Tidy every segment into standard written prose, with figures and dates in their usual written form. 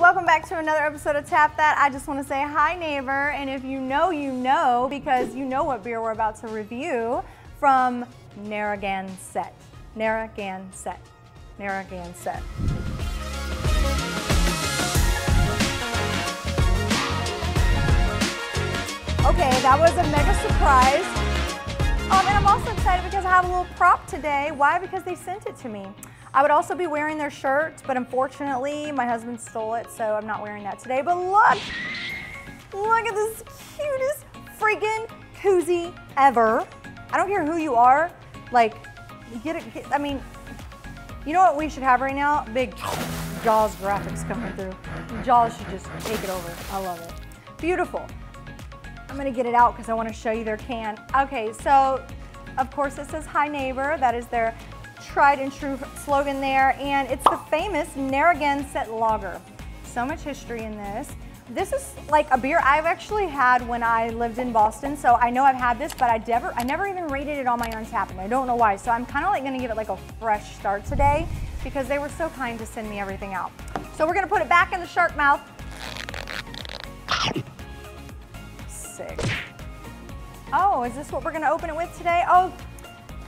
Welcome back to another episode of Tap That. I just want to say hi, neighbor, and if you know, you know, because you know what beer we're about to review from Narragansett. Narragansett. Narragansett. Okay, that was a mega surprise. And I'm also excited because I have a little prop today. Why? Because they sent it to me. I would also be wearing their shirt, but unfortunately, my husband stole it, so I'm not wearing that today. But look! Look at this cutest freaking koozie ever. I don't care who you are. Like, I mean, you know what we should have right now? Big Jaws graphics coming through. Jaws should just take it over. I love it. Beautiful. I'm gonna get it out because I want to show you their can. Okay, so of course it says "Hi Neighbor." That is their tried and true slogan there, and it's the famous Narragansett Lager. So much history in this. This is like a beer I've actually had when I lived in Boston, so I know I've had this, but I never even rated it on my Untappd, and I don't know why. So I'm kind of like gonna give it like a fresh start today because they were so kind to send me everything out. So we're gonna put it back in the shark mouth. Oh, is this what we're gonna open it with today? Oh,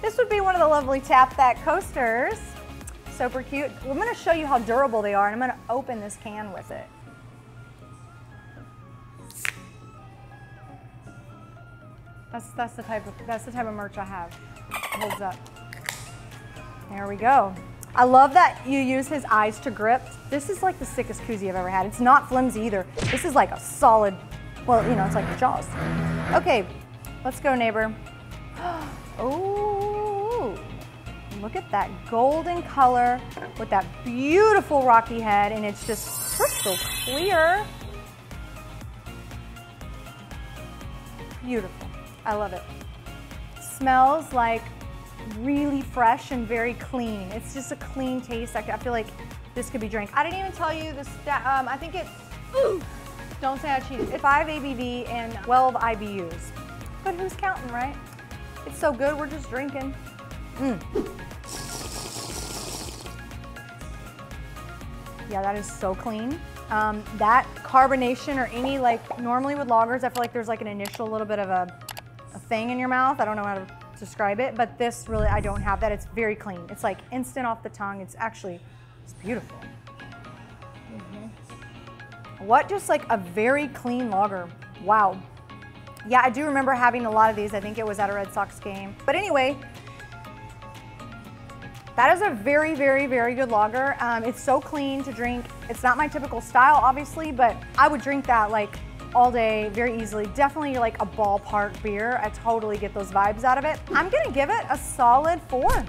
this would be one of the lovely Tap That coasters. Super cute. I'm gonna show you how durable they are, and I'm gonna open this can with it. That's the type of merch I have. It holds up. There we go. I love that you use his eyes to grip. This is like the sickest koozie I've ever had. It's not flimsy either. This is like a solid. Well, you know, it's like the Jaws. Okay, let's go, neighbor. Oh, look at that golden color with that beautiful rocky head, and it's just crystal clear. Beautiful. I love it. Smells like really fresh and very clean. It's just a clean taste. I feel like this could be drank. I didn't even tell you this. I think it's. Ooh, don't say I cheated. It's 5 ABV and 12 IBUs. But who's counting, right? It's so good, we're just drinking. Yeah, that is so clean. That carbonation or any, like, normally with lagers, I feel like there's like an initial little bit of a thing in your mouth. I don't know how to describe it, but this really, I don't have that. It's very clean. It's like instant off the tongue. It's actually, it's beautiful. What just like a very clean lager. Wow. Yeah, I do remember having a lot of these. I think it was at a Red Sox game. But anyway, that is a very, very, very good lager. It's so clean to drink. It's not my typical style, obviously, but I would drink that like all day very easily. Definitely like a ballpark beer. I totally get those vibes out of it. I'm gonna give it a solid 4.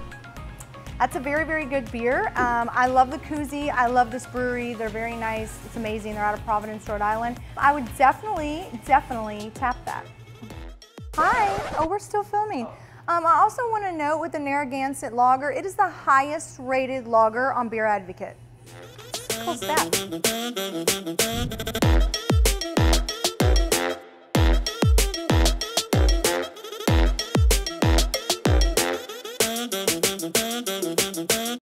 That's a very, very good beer. I love the koozie. I love this brewery. They're very nice. It's amazing. They're out of Providence, Rhode Island. I would definitely, definitely tap that. Hi. Oh, we're still filming. I also want to note with the Narragansett Lager, it is the highest rated lager on Beer Advocate. How's that?